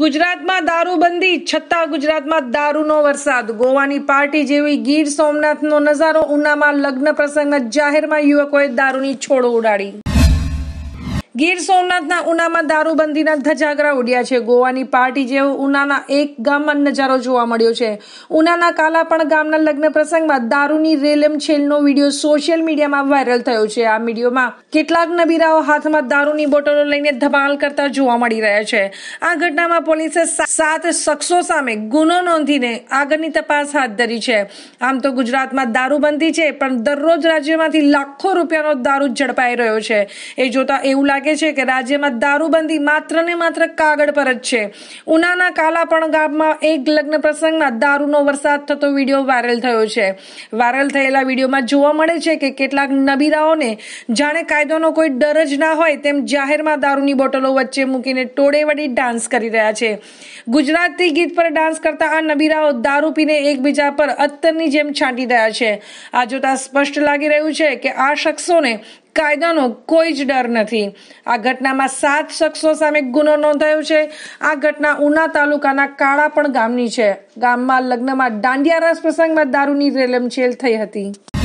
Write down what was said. ગુજરાતમાં દારૂબંધી છતાં ગુજરાતમાં દારૂનો વરસાદ ગોવાની પાર્ટી જેવી ગીર સોમનાથનો નજારો ઉનામાં લગ્ન પ્રસંગમાં જાહેરમાં યુવકોએ દારૂની છોડો ઉડાડી ગીર સોમનાથના ઉનામાં દારૂબંધીના ધજાગરા ઉડ્યા છે ગોવાની પાર્ટી જેવો ઉનાના એક ગામમાં નજારો જોવા મળ્યો છે ઉનાના કાલાપણ ગામના લગ્ન પ્રસંગમાં દારૂની રેલમછેલનો વિડીયો સોશિયલ મીડિયામાં વાયરલ થયો છે આ વિડીયોમાં કેટલાક નબીરાઓ હાથમાં દારૂની બોટલો લઈને ધમાલ કરતા જોવા મળી રહ્યા છે આ ઘટનામાં પોલીસે 7 શખ્સો સામે ગુનો નોંધીને આગળની તપાસ હાથ ધરી છે આમ તો ગુજરાતમાં દારૂબંધી છે પણ દરરોજ રાજ્યમાંથી લાખો રૂપિયાનો દારૂ ઝડપાઈ રહ્યો છે એ જોતા એવું લાગે છે કે રાજ્યમાં દારૂબંધી માત્ર ને માત્ર કાગળ પર જ છે ઉનાના કાલાપણ ગામમાં એક લગ્ન પ્રસંગમાં દારૂનો વરસાદ થતો વિડીયો વાયરલ થયો છે વાયરલ થયેલા વિડીયોમાં જોવા મળે છે કે કેટલાક નબીરાઓને જાણે કાયદોનો કોઈ ડર જ ના હોય તેમ જાહેરમાં દારૂની બોટલો વચ્ચે મૂકીને ટોળે વળી ડાન્સ કરી રહ્યા છે ગુજરાતી ગીત પર ડાન્સ કરતા આ નબીરાઓ દારૂ પીને એકબીજા પર અત્તરની જેમ છાંટી રહ્યા છે આ જોતા સ્પષ્ટ લાગી રહ્યું છે કે આ શખ્સોને કાયદાનો કોઈ જ ડર નથી આ ઘટનામાં 7 શખ્સો સામે ગુનો નોંધાયો છે આ ઘટના ઉના તાલુકાના કાળાપણ ગામની છે ગામમાં લગ્નમાં દાંડિયા રાસ પ્રસંગમાં દારૂની રેલમછેલ થઈ હતી।